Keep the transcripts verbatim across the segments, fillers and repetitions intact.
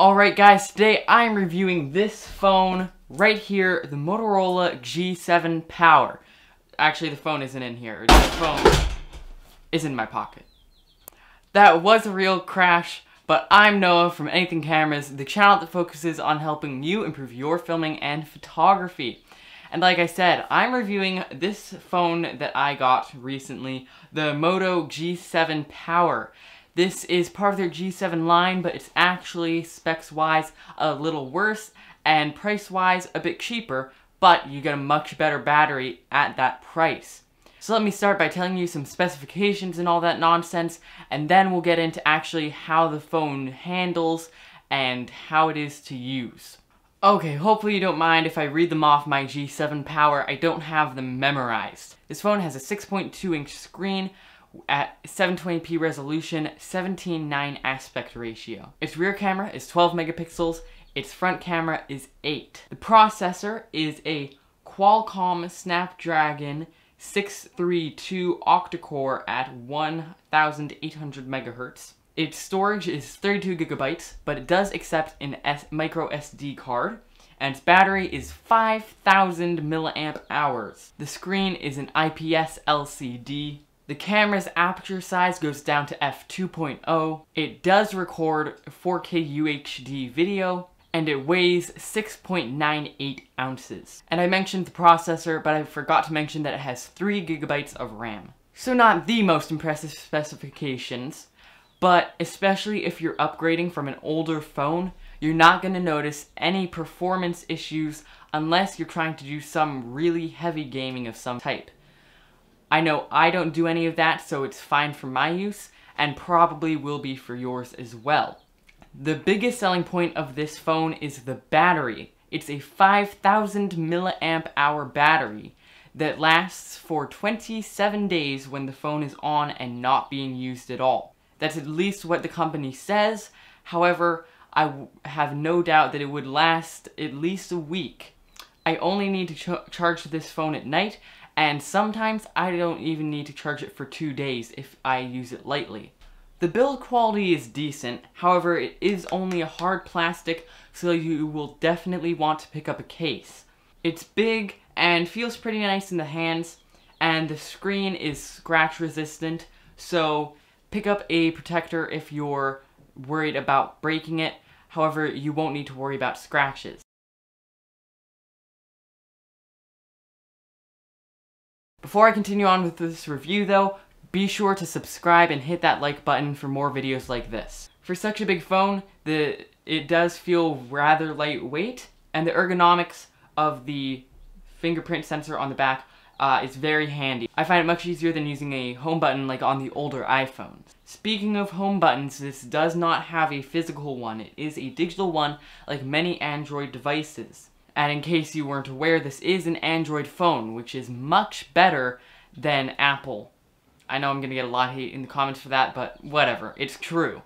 Alright guys, today I'm reviewing this phone right here, the Motorola G seven Power. Actually, the phone isn't in here. The phone is in my pocket. That was a real crash, but I'm Noah from Anything Cameras, the channel that focuses on helping you improve your filming and photography. And like I said, I'm reviewing this phone that I got recently, the Moto G seven Power. This is part of their G seven line, but it's actually, specs-wise, a little worse, and price-wise, a bit cheaper, but you get a much better battery at that price. So let me start by telling you some specifications and all that nonsense, and then we'll get into actually how the phone handles and how it is to use. Okay, hopefully you don't mind if I read them off my G seven Power. I don't have them memorized. This phone has a six point two inch screen at seven twenty p resolution, seventeen nine aspect ratio. Its rear camera is twelve megapixels, its front camera is eight. The processor is a Qualcomm Snapdragon six thirty-two octa-core at one thousand eight hundred megahertz. Its storage is thirty-two gigabytes, but it does accept an S micro S D card, and its battery is five thousand milliamp hours. The screen is an I P S L C D. The camera's aperture size goes down to f two point oh. It does record four K U H D video, and it weighs six point nine eight ounces. And I mentioned the processor, but I forgot to mention that it has three gigabytes of RAM. So not the most impressive specifications, but especially if you're upgrading from an older phone, you're not going to notice any performance issues unless you're trying to do some really heavy gaming of some type. I know I don't do any of that, so it's fine for my use, and probably will be for yours as well. The biggest selling point of this phone is the battery. It's a five thousand milliamp hour battery that lasts for twenty-seven days when the phone is on and not being used at all. That's at least what the company says. However, I have no doubt that it would last at least a week. I only need to ch- charge this phone at night, and sometimes I don't even need to charge it for two days if I use it lightly. The build quality is decent, however it is only a hard plastic, so you will definitely want to pick up a case. It's big and feels pretty nice in the hands, and the screen is scratch resistant, so pick up a protector if you're worried about breaking it, however you won't need to worry about scratches. Before I continue on with this review though, be sure to subscribe and hit that like button for more videos like this. For such a big phone, the, it does feel rather lightweight, and the ergonomics of the fingerprint sensor on the back uh, is very handy. I find it much easier than using a home button like on the older iPhones. Speaking of home buttons, this does not have a physical one. It is a digital one like many Android devices. And in case you weren't aware, this is an Android phone, which is much better than Apple. I know I'm going to get a lot of hate in the comments for that, but whatever, it's true.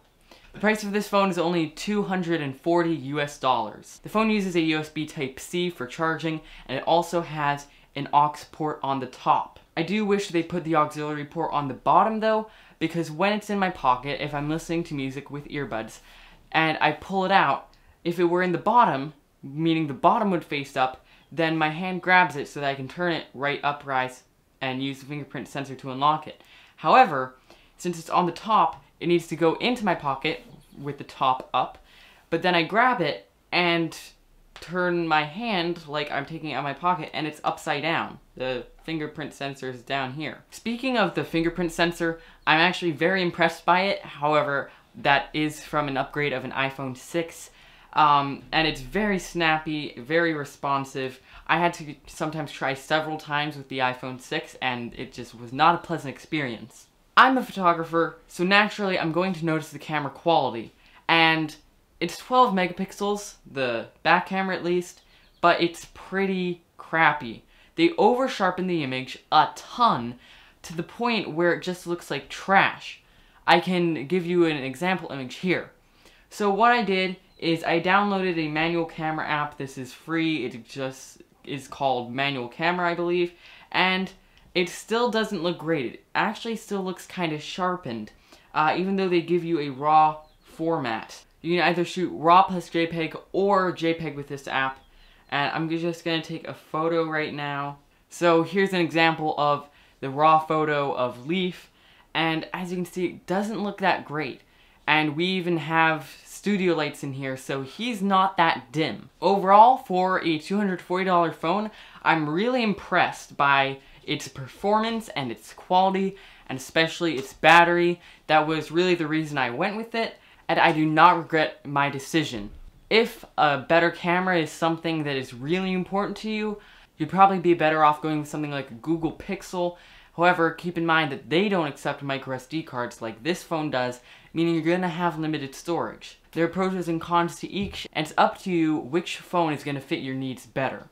The price of this phone is only two hundred forty US dollars. The phone uses a U S B Type C for charging, and it also has an aux port on the top. I do wish they put the auxiliary port on the bottom though, because when it's in my pocket, if I'm listening to music with earbuds, and I pull it out, if it were in the bottom, meaning the bottom would face up, then my hand grabs it so that I can turn it right uprise and use the fingerprint sensor to unlock it. However, since it's on the top, it needs to go into my pocket with the top up, but then I grab it and turn my hand like I'm taking it out of my pocket, and it's upside down. The fingerprint sensor is down here. Speaking of the fingerprint sensor, I'm actually very impressed by it. However, that is from an upgrade of an iPhone six. Um, and it's very snappy, very responsive. I had to sometimes try several times with the iPhone six, and it just was not a pleasant experience. I'm a photographer, so naturally I'm going to notice the camera quality, and it's twelve megapixels, the back camera at least, but it's pretty crappy. They over-sharpen the image a ton to the point where it just looks like trash. I can give you an example image here. So what I did is I downloaded a Manual Camera app. This is free, it just is called Manual Camera, I believe, and it still doesn't look great. It actually still looks kind of sharpened, uh, even though they give you a raw format. You can either shoot RAW plus JPEG or JPEG with this app. And I'm just going to take a photo right now. So here's an example of the RAW photo of Leaf. And as you can see, it doesn't look that great. And we even have studio lights in here, so he's not that dim. Overall, for a two hundred forty dollar phone, I'm really impressed by its performance and its quality, and especially its battery. That was really the reason I went with it, and I do not regret my decision. If a better camera is something that is really important to you, you'd probably be better off going with something like a Google Pixel. However, keep in mind that they don't accept micro S D cards like this phone does, meaning you're going to have limited storage. There are pros and cons to each, and it's up to you which phone is going to fit your needs better.